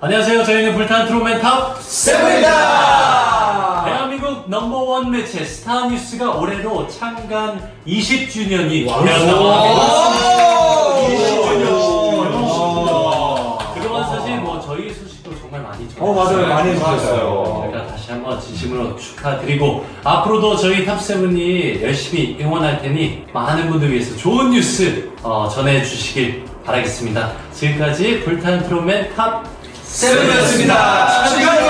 안녕하세요. 저희는 불타는 트롯맨 탑 7입니다. 대한민국 넘버원 매체 스타뉴스가 올해로 창간 20주년이 되었다고 합니다. 그동안 사실 뭐 저희 소식도 정말 많이 전했어요. 맞아요. 많이 전했어요. 제가 다시 한번 진심으로 축하드리고 앞으로도 저희 탑7이 열심히 응원할 테니 많은 분들 위해서 좋은 뉴스 전해주시길 바라겠습니다. 지금까지 불타는 트롯맨 탑 7이었습니다.